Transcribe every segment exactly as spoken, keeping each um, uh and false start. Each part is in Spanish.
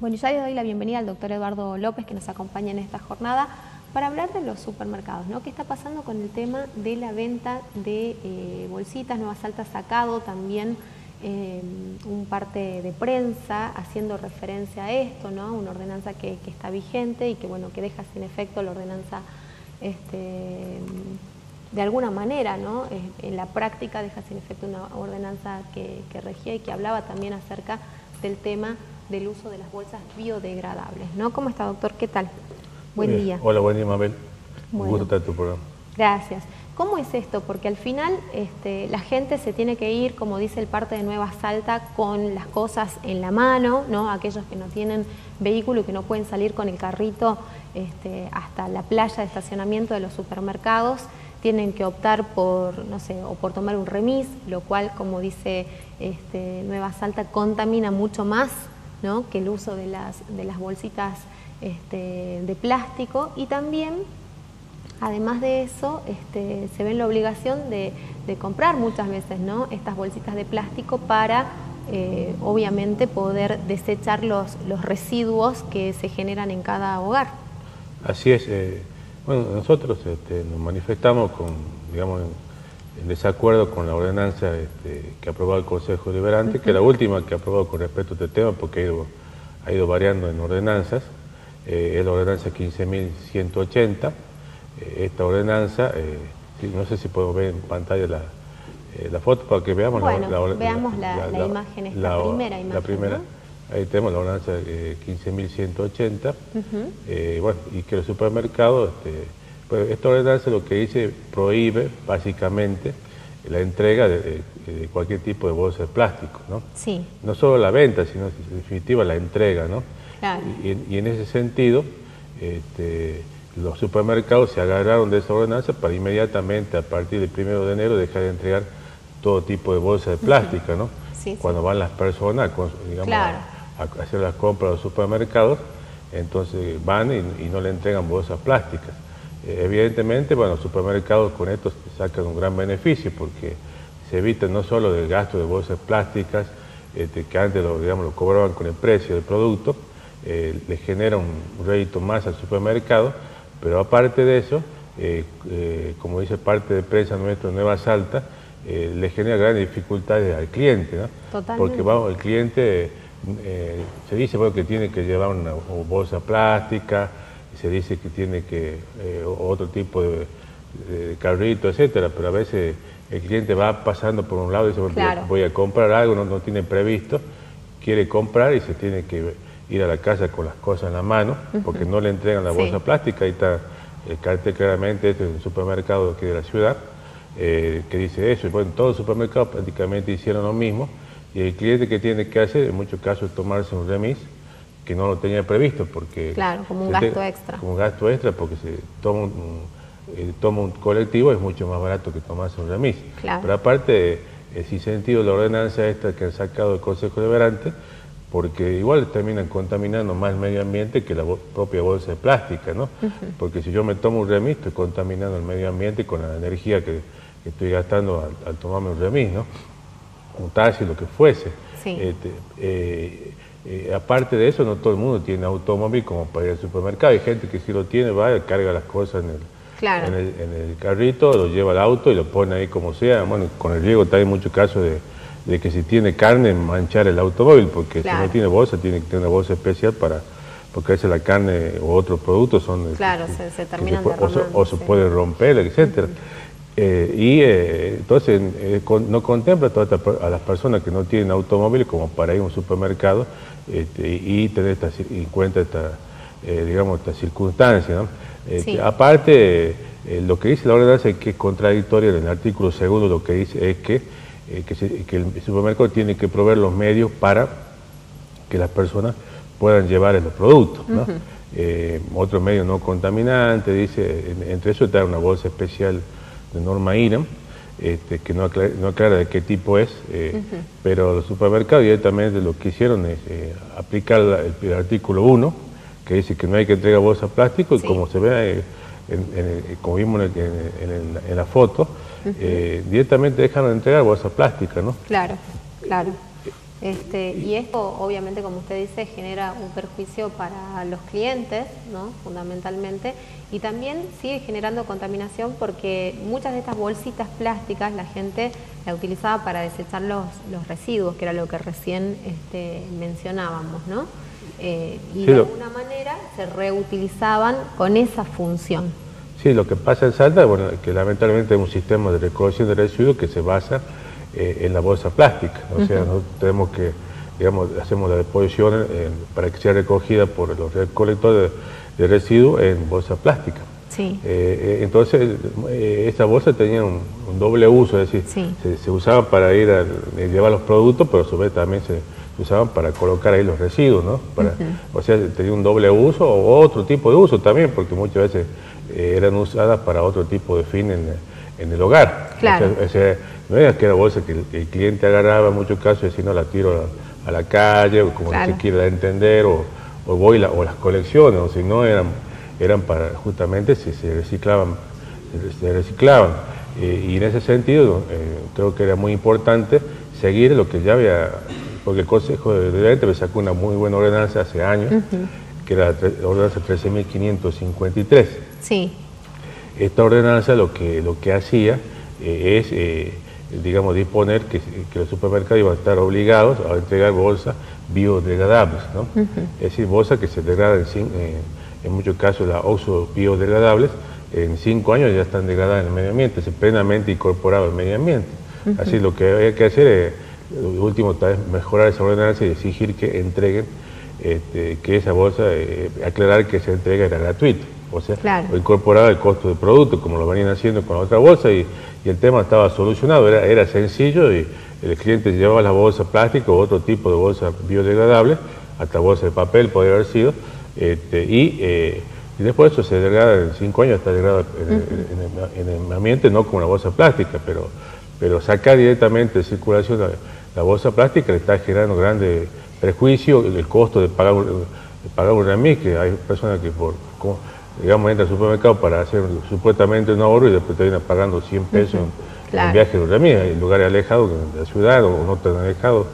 Bueno, ya le doy la bienvenida al doctor Eduardo López, que nos acompaña en esta jornada, para hablar de los supermercados, ¿no? ¿Qué está pasando con el tema de la venta de eh, bolsitas? Nueva Salta ha sacado también eh, un parte de prensa haciendo referencia a esto, ¿no? Una ordenanza que, que está vigente y que, bueno, que deja sin efecto la ordenanza, este, de alguna manera, ¿no? En la práctica deja sin efecto una ordenanza que, que regía y que hablaba también acerca del tema del uso de las bolsas biodegradables, ¿no? ¿Cómo está, doctor? ¿Qué tal? Buen día. Hola, buen día, Mabel. Bueno, un gusto estar en tu programa. Gracias. ¿Cómo es esto? Porque al final este, la gente se tiene que ir, como dice el parte de Nueva Salta, con las cosas en la mano, ¿no? Aquellos que no tienen vehículo y que no pueden salir con el carrito este, hasta la playa de estacionamiento de los supermercados, tienen que optar por, no sé, o por tomar un remis, lo cual, como dice este, Nueva Salta, contamina mucho más, ¿no?, que el uso de las, de las bolsitas este, de plástico. Y también, además de eso, este, se ve la obligación de, de comprar muchas veces, ¿no?, estas bolsitas de plástico para, eh, obviamente, poder desechar los, los residuos que se generan en cada hogar. Así es. Eh, bueno, nosotros este, nos manifestamos con, digamos, en, en desacuerdo con la ordenanza este, que ha aprobado el Concejo Deliberante, uh-huh, que es la última que ha aprobado con respecto a este tema, porque ha ido, ha ido variando en ordenanzas. Eh, es la ordenanza quince mil ciento ochenta. Esta ordenanza, eh, no sé si podemos ver en pantalla la, eh, la foto para que veamos, bueno, la, la, veamos la, la, la, la imagen, esta la, primera la imagen. Primera. ¿No? Ahí tenemos la ordenanza eh, quince mil ciento ochenta, uh-huh, eh, bueno, y que el supermercado, este, pues esta ordenanza lo que dice, prohíbe básicamente la entrega de, de cualquier tipo de bolsa de plástico, ¿no? Sí. No solo la venta, sino en definitiva la entrega, ¿no? Claro. Y, y en ese sentido, este, los supermercados se agarraron de esa ordenanza para inmediatamente, a partir del primero de enero, dejar de entregar todo tipo de bolsas de plástica, ¿no? Sí, cuando sí van las personas, digamos, claro, a hacer las compras a los supermercados, entonces van y, y no le entregan bolsas plásticas. Eh, evidentemente, bueno, los supermercados con esto sacan un gran beneficio, porque se evita no solo del gasto de bolsas plásticas, este, que antes lo, digamos, lo cobraban con el precio del producto, eh, le genera un rédito más al supermercado. Pero aparte de eso, eh, eh, como dice parte de prensa nuestra Nueva Salta, eh, le genera grandes dificultades al cliente, ¿no? Totalmente. Porque vamos, el cliente eh, se dice, bueno, que tiene que llevar una, una bolsa plástica, se dice que tiene que eh, otro tipo de, de carrito, etcétera, pero a veces el cliente va pasando por un lado y dice, claro, voy a comprar algo, no, no tiene previsto, quiere comprar y se tiene que ir a la casa con las cosas en la mano, porque no le entregan la bolsa, sí, plástica. Ahí está el cartel claramente, este es un supermercado aquí de la ciudad, eh, que dice eso. Y bueno, todos los supermercados prácticamente hicieron lo mismo, y el cliente que tiene que hacer, en muchos casos, es tomarse un remis, que no lo tenía previsto, porque... Claro, como un gasto te, extra. Como un gasto extra, porque se toma un, eh, toma un colectivo, es mucho más barato que tomarse un remis. Claro. Pero aparte, eh, sin sentido la ordenanza esta que han sacado el Concejo Deliberante, porque igual terminan contaminando más el medio ambiente que la bo propia bolsa de plástica, ¿no? Uh-huh. Porque si yo me tomo un remis, estoy contaminando el medio ambiente con la energía que, que estoy gastando al, al tomarme un remis, ¿no? Un taxi, lo que fuese. Sí. Este, eh, eh, aparte de eso, no todo el mundo tiene automóvil como para ir al supermercado. Hay gente que si lo tiene, va y carga las cosas en el, claro, en el, en el carrito, lo lleva al auto y lo pone ahí como sea. Bueno, con el riego también hay muchos casos de... de que si tiene carne, manchar el automóvil, porque claro, si no tiene bolsa, tiene que tener una bolsa especial para, porque a veces la carne o otros productos son... Claro, que, se, se terminan se, derramando. O se, o se sí, puede romper, etcétera. Uh-huh. eh, y eh, entonces eh, con, no contempla toda esta, a las personas que no tienen automóvil como para ir a un supermercado este, y, y tener esta, en cuenta esta, eh, digamos, esta circunstancia, ¿no? Eh, sí. Aparte, eh, lo que dice la ordenanza es que es contradictoria. En el artículo segundo lo que dice es que Que, se, que el supermercado tiene que proveer los medios para que las personas puedan llevar los productos, ¿no? Uh-huh. eh, otro medio no contaminante, dice, entre eso está una bolsa especial de norma I RAM, este, que no aclara, no aclara de qué tipo es, eh, uh-huh, pero los supermercados directamente lo que hicieron es eh, aplicar la, el, el artículo uno, que dice que no hay que entregar bolsa plástico, sí, y como se ve... Eh, En, en, como vimos en, en, en, en la foto, uh-huh, eh, directamente dejan de entregar bolsas plásticas, ¿no? Claro, claro. Este, y esto, obviamente, como usted dice, genera un perjuicio para los clientes, ¿no? Fundamentalmente, y también sigue generando contaminación porque muchas de estas bolsitas plásticas la gente la utilizaba para desechar los, los residuos, que era lo que recién este, mencionábamos, ¿no? Eh, y sí, de alguna lo... manera se reutilizaban con esa función. Sí, lo que pasa en Salta, bueno, que lamentablemente es un sistema de recolección de residuos que se basa Eh, en la bolsa plástica, o sea, uh-huh. nosotros tenemos que, digamos, hacemos la deposición eh, para que sea recogida por los recolectores de, de residuos en bolsa plástica. Sí. Eh, entonces, eh, esta bolsa tenía un, un doble uso, es decir, sí. se, se usaban para ir a llevar los productos, pero a su vez también se usaban para colocar ahí los residuos, ¿no? Para, uh-huh. O sea, tenía un doble uso o otro tipo de uso también, porque muchas veces eh, eran usadas para otro tipo de fin en, en el hogar. Claro. O sea, o sea, no era que era bolsa que el, el cliente agarraba en muchos casos y decía, no, la tiro a, a la calle, o como claro. se quiera entender, o, o voy la, o las colecciones, o si no, eran, eran para, justamente, si se reciclaban, se reciclaban. Eh, y en ese sentido, eh, creo que era muy importante seguir lo que ya había, porque el Concejo Deliberante me sacó una muy buena ordenanza hace años, uh-huh. que era la ordenanza trece mil quinientos cincuenta y tres. Sí. Esta ordenanza lo que, lo que hacía eh, es... Eh, digamos, disponer que, que los supermercados iban a estar obligados a entregar bolsas biodegradables, ¿no? Uh-huh. Es decir, bolsas que se degradan, sin, eh, en muchos casos las oso biodegradables, en cinco años ya están degradadas en el medio ambiente, se plenamente incorporado al medio ambiente. Uh-huh. Así lo que hay que hacer es, lo último, tal vez mejorar esa ordenanza y exigir que entreguen, este, que esa bolsa, eh, aclarar que esa entrega era gratuita. O sea, claro. incorporaba el costo del producto, como lo venían haciendo con la otra bolsa, y, y el tema estaba solucionado, era, era sencillo, y el cliente llevaba las bolsas plásticas o otro tipo de bolsas biodegradables, hasta bolsa de papel podría haber sido, este, y, eh, y después eso se degrada en cinco años, está degradado en, uh-huh. en, en, en el ambiente, no como una bolsa plástica, pero, pero sacar directamente de circulación la, la bolsa plástica le está generando grandes perjuicios, el, el costo de pagar, de pagar un remis, que hay personas que por... Como, digamos, entra al supermercado para hacer supuestamente un ahorro y después termina pagando cien pesos uh-huh. en, claro. en viaje de Ollamí, en lugares alejados de la ciudad o no tan alejados,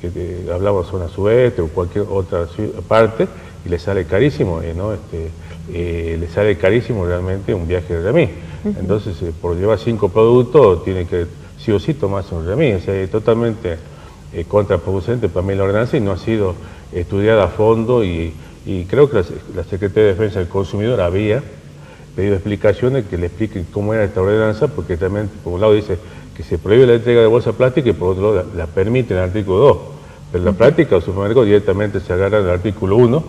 que, que hablamos zona sudeste o cualquier otra parte, y le sale carísimo, ¿no? Este, eh, le sale carísimo realmente un viaje de Ollamí. Uh-huh. Entonces, eh, por llevar cinco productos, tiene que sí o sí tomarse un Ollamí. O sea, es totalmente eh, contraproducente para mí la ordenanza y no ha sido estudiada a fondo y... Y creo que la Secretaría de Defensa del Consumidor había pedido explicaciones que le expliquen cómo era esta ordenanza, porque también, por un lado, dice que se prohíbe la entrega de bolsa plástica y por otro lado la, la permite en el artículo dos. Pero en la práctica, los supermercados directamente se agarran al artículo uno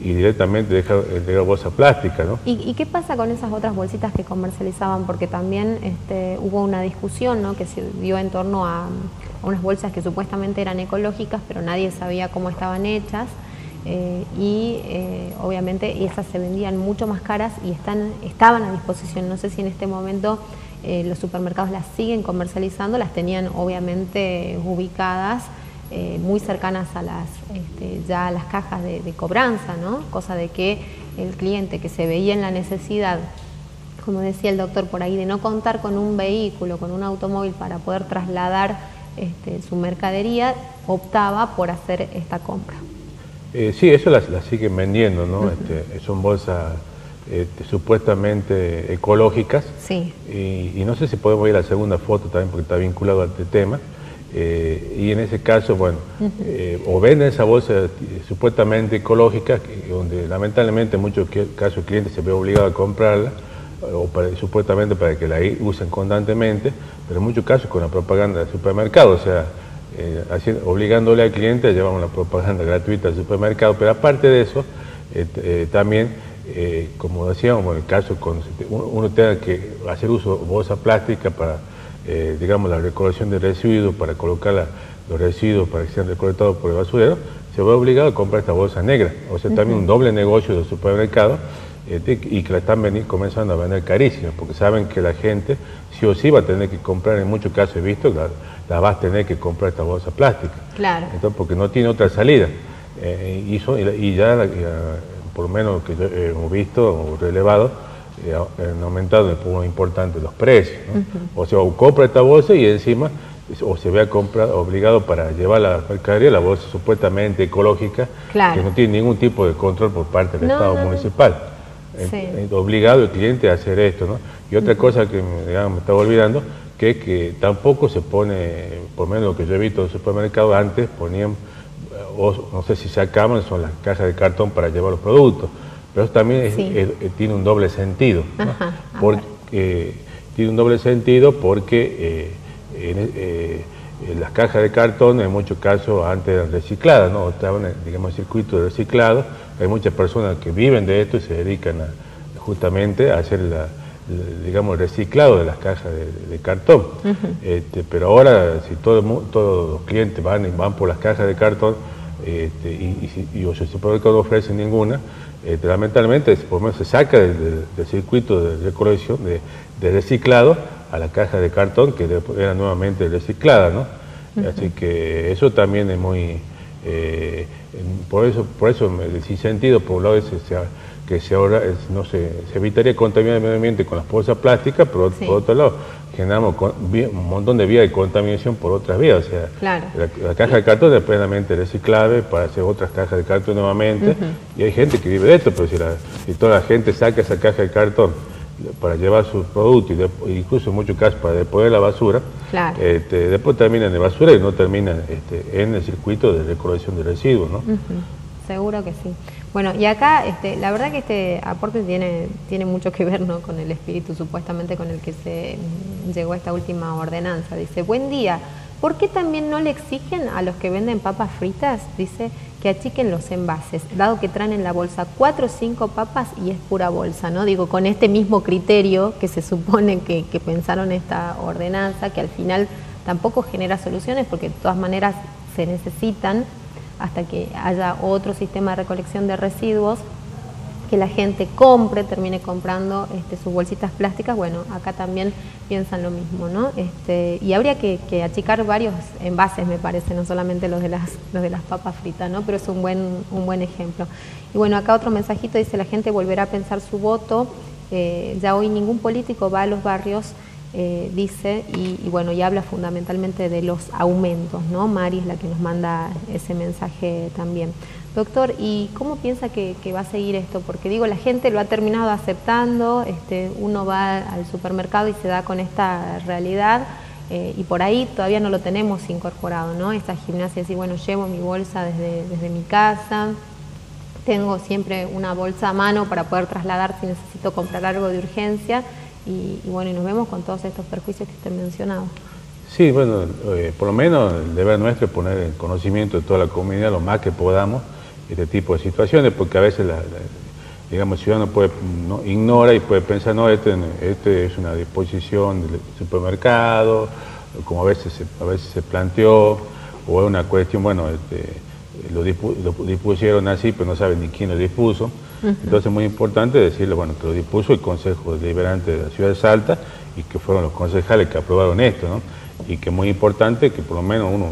y directamente dejan entregar bolsa plástica, ¿no? ¿Y, ¿Y qué pasa con esas otras bolsitas que comercializaban? Porque también este, hubo una discusión, ¿no?, que se dio en torno a, a unas bolsas que supuestamente eran ecológicas, pero nadie sabía cómo estaban hechas. Eh, y eh, obviamente esas se vendían mucho más caras y están, estaban a disposición. No sé si en este momento eh, los supermercados las siguen comercializando, las tenían obviamente ubicadas eh, muy cercanas a las, este, ya a las cajas de, de cobranza, ¿no? Cosa de que el cliente que se veía en la necesidad, como decía el doctor por ahí, de no contar con un vehículo, con un automóvil para poder trasladar este, su mercadería, optaba por hacer esta compra. Eh, sí, eso las, las siguen vendiendo, ¿no? Uh-huh. este, son bolsas este, supuestamente ecológicas. Sí. Y, y no sé si podemos ir a la segunda foto también porque está vinculado a este tema. Eh, y en ese caso, bueno, uh-huh. eh, o venden esa bolsa eh, supuestamente ecológica, que, donde lamentablemente en muchos casos el cliente se ve obligado a comprarla, o para, supuestamente para que la usen constantemente, pero en muchos casos con la propaganda del supermercado, o sea... Eh, haciendo, obligándole al cliente a llevar una propaganda gratuita al supermercado, pero aparte de eso, eh, eh, también, eh, como decíamos, en el caso con uno, uno tenga que hacer uso de bolsa plástica para, eh, digamos, la recolección de residuos, para colocar la, los residuos para que sean recolectados por el basurero, se ve obligado a comprar esta bolsa negra, o sea, uh-huh. también un doble negocio del supermercado, eh, y que la están venir, comenzando a vender carísima, porque saben que la gente sí o sí va a tener que comprar, en muchos casos he visto, la, la vas a tener que comprar esta bolsa plástica. Claro. Entonces, porque no tiene otra salida. Eh, y, son, y ya, ya, por lo menos que yo, eh, hemos visto o relevado, eh, han aumentado de forma importante los precios, ¿no? Uh-huh. O sea, o compra esta bolsa y encima o se vea comprado, obligado para llevar la mercadería, la bolsa supuestamente ecológica, claro, que no tiene ningún tipo de control por parte del no, Estado no, municipal. Sí. Obligado el cliente a hacer esto, ¿no? Y otra uh-huh. cosa que digamos, me estaba olvidando, que es que tampoco se pone, por menos lo que yo he visto en el supermercado, antes ponían, o, no sé si sacaban, son las cajas de cartón para llevar los productos, pero eso también es, sí. es, es, tiene un doble sentido, ¿no? Ajá, porque, eh, tiene un doble sentido porque eh, en, eh, en las cajas de cartón en muchos casos antes eran recicladas, ¿no? Estaban en, digamos, en circuito de reciclado. Hay muchas personas que viven de esto y se dedican a, justamente a hacer la, la, digamos, el reciclado de las cajas de, de cartón. Uh-huh. Este, pero ahora, si todo, todos los clientes van y van por las cajas de cartón este, y, y, y o sea, si por el no ofrecen ninguna, este, lamentablemente por lo menos se saca del, del, del circuito de, de colección, de, de reciclado, a la caja de cartón que era nuevamente reciclada, ¿no? Uh-huh. Así que eso también es muy... Eh, por eso por eso el sinsentido por un lado es que se ahora no sé, se evitaría contaminar el medio ambiente con las bolsas plásticas, pero sí. por otro lado generamos con, un montón de vías de contaminación por otras vías, o sea, claro. la, la caja de cartón es plenamente reciclable para hacer otras cajas de cartón nuevamente, uh-huh. y hay gente que vive de esto, pero si, la, si toda la gente saca esa caja de cartón para llevar sus productos, y de, incluso en muchos casos para deponer la basura, claro. este, después terminan de basura y no terminan este, en el circuito de recolección de residuos, ¿no? Uh-huh. Seguro que sí. Bueno, y acá, este, la verdad que este aporte tiene, tiene mucho que ver, ¿no?, con el espíritu supuestamente con el que se llegó a esta última ordenanza. Dice, buen día, ¿por qué también no le exigen a los que venden papas fritas, dice, que achiquen los envases, dado que traen en la bolsa cuatro o cinco papas y es pura bolsa, ¿no? Digo, con este mismo criterio que se supone que, que pensaron esta ordenanza, que al final tampoco genera soluciones, porque de todas maneras se necesitan hasta que haya otro sistema de recolección de residuos, que la gente compre, termine comprando este, sus bolsitas plásticas. Bueno, acá también piensan lo mismo, ¿no? Este, y habría que, que achicar varios envases, me parece, no solamente los de las, los de las papas fritas, ¿no? Pero es un buen, un buen ejemplo. Y bueno, acá otro mensajito dice, la gente volverá a pensar su voto, eh, ya hoy ningún político va a los barrios, eh, dice, y, y bueno, y habla fundamentalmente de los aumentos, ¿no? Mari es la que nos manda ese mensaje también. Doctor, ¿y cómo piensa que, que va a seguir esto? Porque digo, la gente lo ha terminado aceptando, este, uno va al supermercado y se da con esta realidad, eh, y por ahí todavía no lo tenemos incorporado, ¿no? Esta gimnasia, así, bueno, llevo mi bolsa desde, desde mi casa, tengo siempre una bolsa a mano para poder trasladar si necesito comprar algo de urgencia, y, y bueno, y nos vemos con todos estos perjuicios que usted mencionaba. Sí, bueno, eh, por lo menos el deber nuestro es poner en conocimiento de toda la comunidad lo más que podamos este tipo de situaciones, porque a veces la, la, digamos, el ciudadano puede, no, ignora y puede pensar, no, este, este es una disposición del supermercado, como a veces se, a veces se planteó, o es una cuestión, bueno, este, lo, dispu, lo dispusieron así, pero no saben ni quién lo dispuso. Uh-huh. Entonces es muy importante decirle, bueno, que lo dispuso el Concejo Deliberante de la Ciudad de Salta y que fueron los concejales que aprobaron esto, ¿no? Y que es muy importante que por lo menos uno,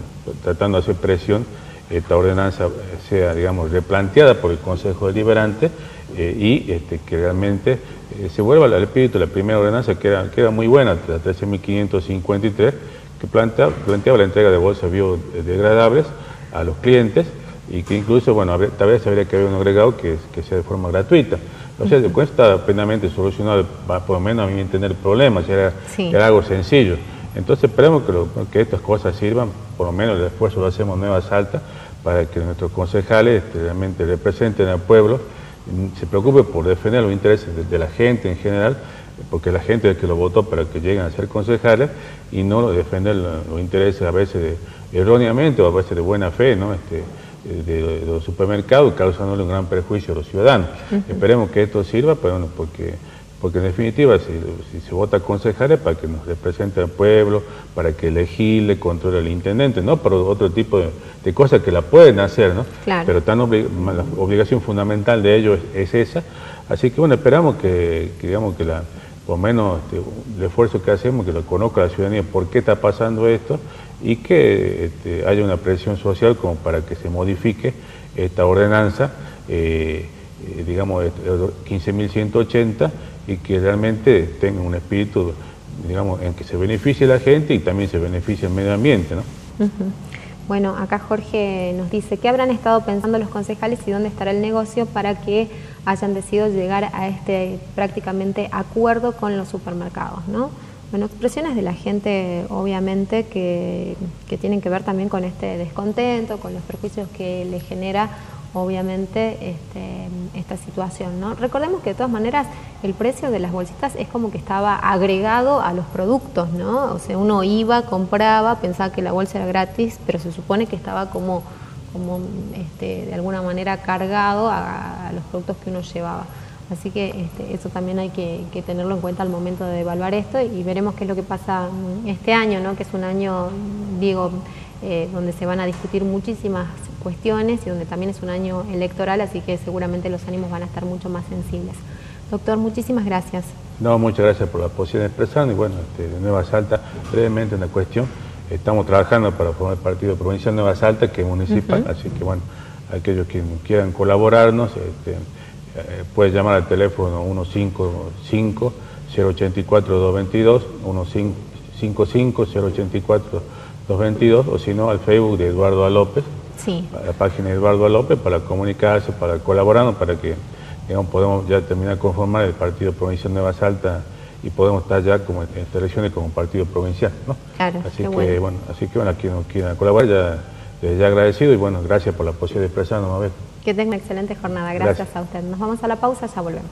tratando de hacer presión, esta ordenanza sea, digamos, replanteada por el Concejo Deliberante eh, y este, que realmente eh, se vuelva al espíritu de la primera ordenanza, que era, que era muy buena, la trece mil quinientos cincuenta y tres, que plantea, planteaba la entrega de bolsas biodegradables a los clientes y que incluso, bueno, habría, tal vez habría que haber un agregado que, que sea de forma gratuita. O sea, uh-huh. está plenamente solucionado, por lo menos a mi entender, el problema, era, sí. era algo sencillo. Entonces esperemos que, lo, que estas cosas sirvan, por lo menos el esfuerzo lo hacemos Nueva Salta, para que nuestros concejales este, realmente representen al pueblo, se preocupen por defender los intereses de, de la gente en general, porque la gente es la que lo votó para que lleguen a ser concejales, y no defender los, los intereses a veces de, erróneamente o a veces de buena fe, ¿no? Este, de, de los supermercados, causándole un gran perjuicio a los ciudadanos. Uh-huh. Esperemos que esto sirva, pero bueno, porque... porque en definitiva, si, si se vota concejales para que nos represente al pueblo, para que elegirle, controle al intendente, ¿no? Para otro tipo de, de cosas que la pueden hacer, ¿no? Claro. Pero tan oblig, la obligación fundamental de ellos es, es esa. Así que, bueno, esperamos que, que digamos, que la, por lo menos este, el esfuerzo que hacemos, que lo conozca la ciudadanía, por qué está pasando esto, y que este, haya una presión social como para que se modifique esta ordenanza, eh, digamos, quince mil ciento ochenta, y que realmente tenga un espíritu digamos, en que se beneficie la gente y también se beneficie el medio ambiente, ¿no? Uh-huh. Bueno, acá Jorge nos dice, ¿qué habrán estado pensando los concejales y dónde estará el negocio para que hayan decidido llegar a este prácticamente acuerdo con los supermercados, ¿no? Bueno, expresiones de la gente, obviamente, que, que tienen que ver también con este descontento, con los perjuicios que le genera, obviamente, este, esta situación, ¿no? Recordemos que, de todas maneras, el precio de las bolsitas es como que estaba agregado a los productos, ¿no? O sea, uno iba, compraba, pensaba que la bolsa era gratis, pero se supone que estaba como, como este, de alguna manera cargado a, a los productos que uno llevaba. Así que este, eso también hay que, que tenerlo en cuenta al momento de evaluar esto y veremos qué es lo que pasa este año, ¿no? Que es un año, digo, eh, donde se van a discutir muchísimas cuestiones y donde también es un año electoral, así que seguramente los ánimos van a estar mucho más sensibles. Doctor, muchísimas gracias. No, muchas gracias por la posición expresada y bueno, este, de Nueva Salta, brevemente en la cuestión, estamos trabajando para formar el partido provincial Nueva Salta, que es municipal, uh-huh. Así que bueno, aquellos que quieran colaborarnos, este, Eh, puedes llamar al teléfono uno cinco cinco, cero ocho cuatro, dos dos dos, uno cinco cinco, cero ocho cuatro, dos dos dos o si no al Facebook de Eduardo López, sí. A la página de Eduardo López para comunicarse, para colaborarnos, para que digamos, podamos ya terminar de conformar el partido provincial Nueva Salta y podemos estar ya como en estas elecciones como partido provincial, ¿no? Claro, así que bueno. bueno, así que bueno, quienes quieran colaborar ya, les ya agradecido y bueno, gracias por la posibilidad de expresarnos una vez. Que tenga una excelente jornada. Gracias, Gracias a usted. Nos vamos a la pausa, ya volvemos.